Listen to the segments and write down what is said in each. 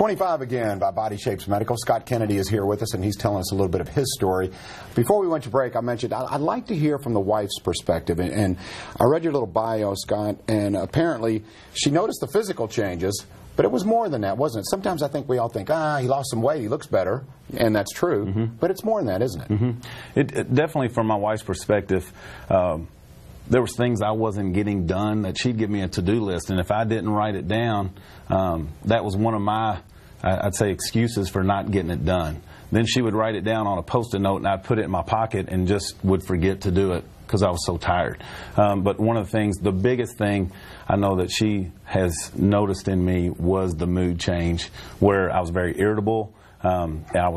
25 Again by Body Shapes Medical. Scott Kennedy is here with us, and he's telling us a little bit of his story. Before we went to break, I mentioned I'd like to hear from the wife's perspective. And I read your little bio, Scott, and apparently she noticed the physical changes, but it was more than that, wasn't it? Sometimes I think we all think, he lost some weight, he looks better, and that's true. Mm-hmm. But it's more than that, isn't it? Mm-hmm. It definitely, from my wife's perspective, there was things I wasn't getting done that she'd give me a to-do list, and if I didn't write it down, that was one of my, I'd say, excuses for not getting it done. Then she would write it down on a Post-it note, and I'd put it in my pocket and just would forget to do it because I was so tired. But one of the things, the biggest thing I know that she has noticed in me was the mood change, where I was very irritable. I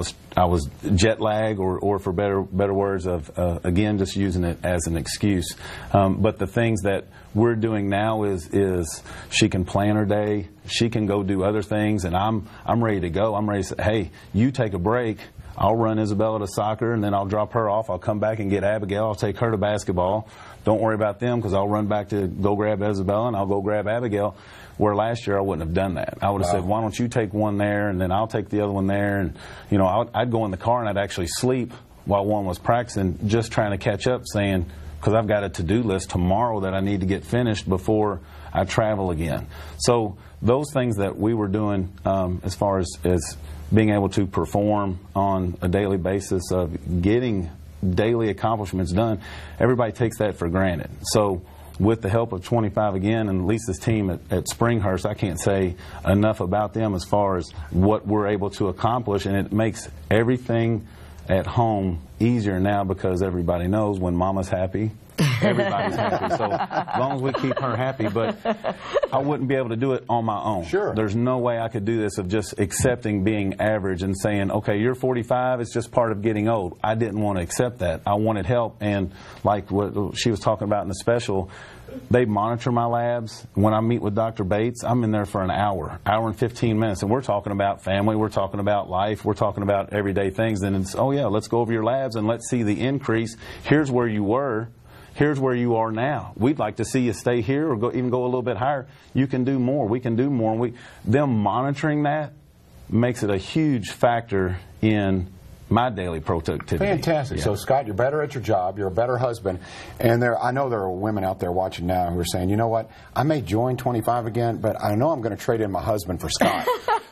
was jet lag, or for better words of, again, just using it as an excuse. But the things that we're doing now is she can plan her day, she can go do other things, and I'm ready to go. I'm ready to say, hey, you take a break. I'll run Isabella to soccer, and then I'll drop her off. I'll come back and get Abigail. I'll take her to basketball. Don't worry about them, because I'll run back to go grab Isabella, and I'll go grab Abigail, where last year I wouldn't have done that. I would have said, why don't you take one there, and then I'll take the other one there. And, you know, I'd go in the car, and I'd actually sleep while one was practicing, just trying to catch up, saying, because I've got a to-do list tomorrow that I need to get finished before I travel again. So those things that we were doing as far as being able to perform on a daily basis of getting daily accomplishments done, everybody takes that for granted. So with the help of 25 Again and Lisa's team at Springhurst, I can't say enough about them as far as what we're able to accomplish, and it makes everything at home easier now, because everybody knows when mama's happy, everybody's happy. So as long as we keep her happy. But I wouldn't be able to do it on my own. Sure. There's no way I could do this of just accepting being average and saying, okay, you're 45, it's just part of getting old. I didn't want to accept that. I wanted help, and like what she was talking about in the special, they monitor my labs. When I meet with Dr. Bates, I'm in there for an hour and 15 minutes, and we're talking about family, we're talking about life, we're talking about everyday things. And it's, oh yeah, let's go over your labs and let's see the increase. Here's where you were. Here's where you are now. We'd like to see you stay here, or even go a little bit higher. You can do more. We can do more. And them monitoring that makes it a huge factor in my daily productivity. Fantastic. Yeah. So, Scott, you're better at your job. You're a better husband. And I know there are women out there watching now who are saying, you know what, I may join 25 Again, but I know I'm going to trade in my husband for Scott.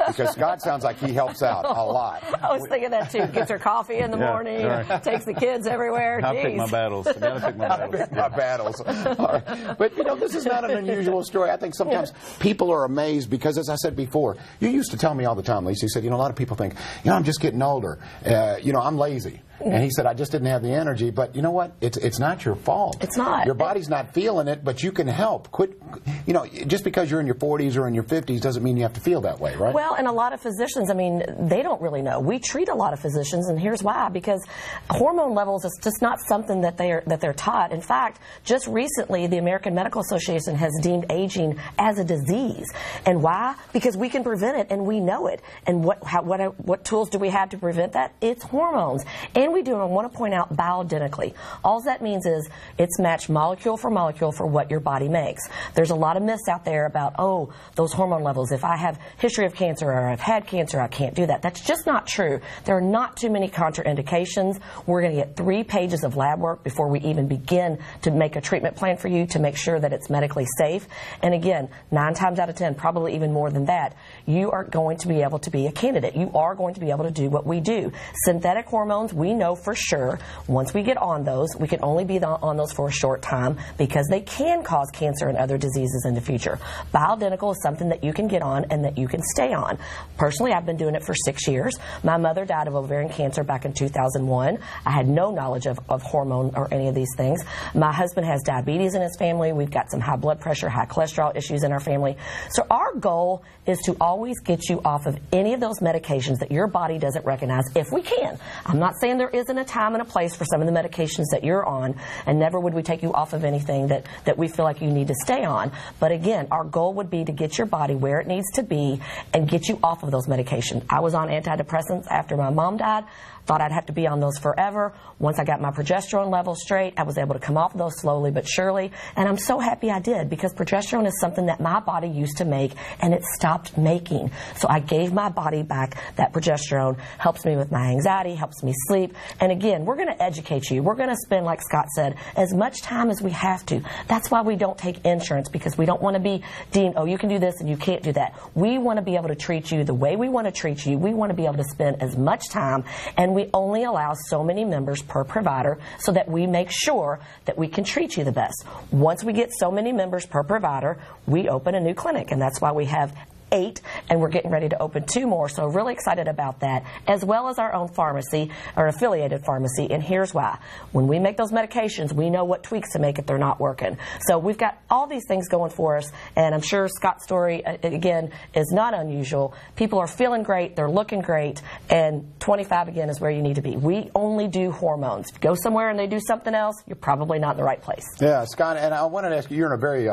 Because Scott sounds like he helps out a lot. I was thinking that, too. Gets her coffee in the morning, right. Takes the kids everywhere. Jeez. I'll pick my battles. I gotta pick my battles. All right. But, you know, this is not an unusual story. I think sometimes people are amazed because, as I said before, you used to tell me all the time, Lisa, you said, you know, a lot of people think, you know, I'm just getting older. You know, I'm lazy. And he said, I just didn't have the energy. But you know what? It's not your fault. It's not. Your body's not feeling it, but you can help. Quit. You know, just because you're in your 40s or in your 50s doesn't mean you have to feel that way, right? Well, and a lot of physicians, I mean, they don't really know. We treat a lot of physicians, and here's why. Because hormone levels is just not something that they're taught. In fact, just recently, the American Medical Association has deemed aging as a disease. And why? Because we can prevent it, and we know it. And what tools do we have to prevent that? It's hormones. And we do, and I want to point out bioidentically. All that means is it's matched molecule for molecule for what your body makes. There's a lot of myths out there about, oh, those hormone levels. If I have history of cancer or I've had cancer, I can't do that. That's just not true. There are not too many contraindications. We're going to get 3 pages of lab work before we even begin to make a treatment plan for you to make sure that it's medically safe. And again, 9 times out of 10, probably even more than that, you are going to be able to be a candidate. You are going to be able to do what we do. Synthetic hormones, we know for sure once we get on those, we can only be on those for a short time because they can cause cancer and other diseases in the future. Bioidentical is something that you can get on and that you can stay on. Personally, I've been doing it for 6 years. My mother died of ovarian cancer back in 2001. I had no knowledge of hormone or any of these things. My husband has diabetes in his family. We've got some high blood pressure, high cholesterol issues in our family. So our goal is to always get you off of any of those medications that your body doesn't recognize if we can. I'm not saying there isn't a time and a place for some of the medications that you're on, and never would we take you off of anything that we feel like you need to stay on. But again, our goal would be to get your body where it needs to be and get you off of those medications. I was on antidepressants after my mom died. Thought I'd have to be on those forever. Once I got my progesterone level straight, I was able to come off those slowly but surely, and I'm so happy I did, because progesterone is something that my body used to make, and it stopped making. So I gave my body back that progesterone. Helps me with my anxiety, helps me sleep. And again, we're going to educate you. We're going to spend, like Scott said, as much time as we have to. That's why we don't take insurance, because we don't want to be deemed, oh, you can do this and you can't do that. We want to be able to treat you the way we want to treat you. We want to be able to spend as much time, and we only allow so many members per provider so that we make sure that we can treat you the best. Once we get so many members per provider, we open a new clinic, and that's why we have 8, and we're getting ready to open 2 more, so really excited about that, as well as our own pharmacy, our affiliated pharmacy, and here's why. When we make those medications, we know what tweaks to make if they're not working. So we've got all these things going for us, and I'm sure Scott's story, again, is not unusual. People are feeling great, they're looking great, and 25 again is where you need to be. We only do hormones. If you go somewhere and they do something else, you're probably not in the right place. Yeah, Scott, and I wanted to ask you, you're in a very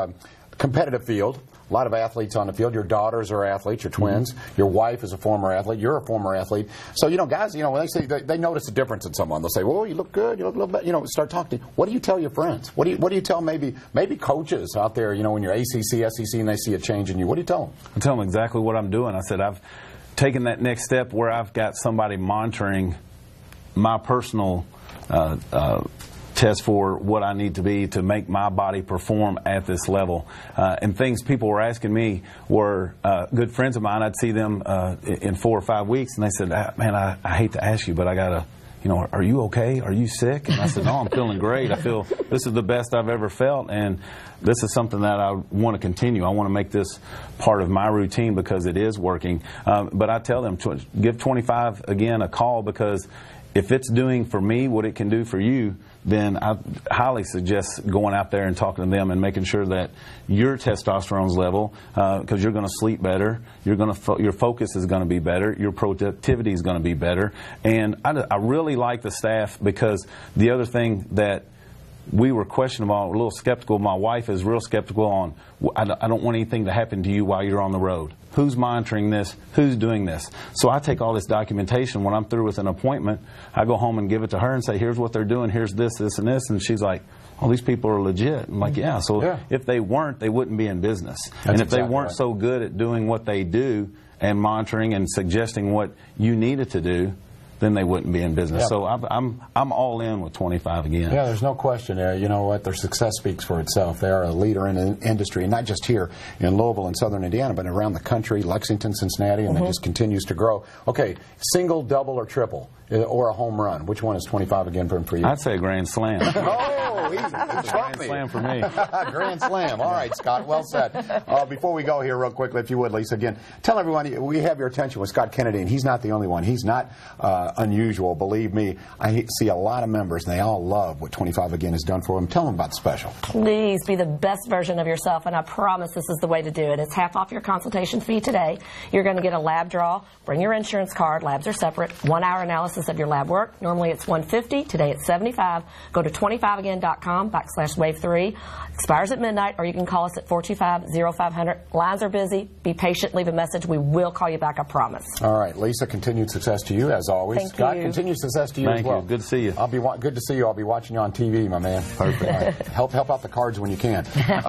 competitive field. A lot of athletes on the field. Your daughters are athletes, your twins. Mm-hmm. Your wife is a former athlete. You're a former athlete. So, you know, guys, you know, when they notice a difference in someone. They'll say, well, you look good, you look a little bit, you know, start talking to you. What do you tell your friends? What do you tell maybe coaches out there, you know, when you're ACC, SEC, and they see a change in you? What do you tell them? I tell them exactly what I'm doing. I said, I've taken that next step where I've got somebody monitoring my personal test for what I need to be to make my body perform at this level. And things people were asking me were good friends of mine. I'd see them in 4 or 5 weeks, and they said, man, I hate to ask you, but I got to, you know, are you okay? Are you sick? And I said, no, I'm feeling great. I feel this is the best I've ever felt, and this is something that I want to continue. I want to make this part of my routine because it is working. But I tell them, to give 25 again a call, because if it's doing for me what it can do for you, then I highly suggest going out there and talking to them and making sure that your testosterone's level, because you're going to sleep better, your focus is going to be better, your productivity is going to be better. And I really like the staff, because the other thing that we were questionable, a little skeptical, my wife is real skeptical on, I don't want anything to happen to you while you're on the road. Who's monitoring this? Who's doing this? So I take all this documentation. When I'm through with an appointment, I go home and give it to her and say, here's what they're doing, here's this, this, and this. And she's like, oh, these people are legit. I'm like, yeah. So if they weren't, they wouldn't be in business. That's and if exactly they weren't right. So good at doing what they do and monitoring and suggesting what you needed to do, then they wouldn't be in business. Yep. So I'm all in with 25 again. Yeah, there's no question. You know what? Their success speaks for itself. They are a leader in the industry, not just here in Louisville and southern Indiana, but around the country, Lexington, Cincinnati, and it just continues to grow. Okay, single, double, or triple, or a home run. Which one is 25 again for you? I'd say a grand slam. Oh, easy. Grand slam for me. Grand slam. All right, Scott, well said. Before we go here real quickly, if you would, Lisa, again, tell everyone, we have your attention with Scott Kennedy, and he's not the only one. He's not unusual. Believe me, I see a lot of members, and they all love what 25 Again has done for them. Tell them about the special. Please be the best version of yourself, and I promise this is the way to do it. It's half off your consultation fee today. You're going to get a lab draw. Bring your insurance card. Labs are separate. 1 hour analysis of your lab work. Normally it's $150. Today it's $75. Go to 25again.com/wave3. Expires at midnight, or you can call us at 425-0500. Lines are busy. Be patient. Leave a message. We will call you back, I promise. All right, Lisa, continued success to you, as always. Thank Scott, you. Continued success to you as well. Thank you. Good to see you. Good to see you. I'll be watching you on TV, my man. Perfect. All right. Help out the cards when you can.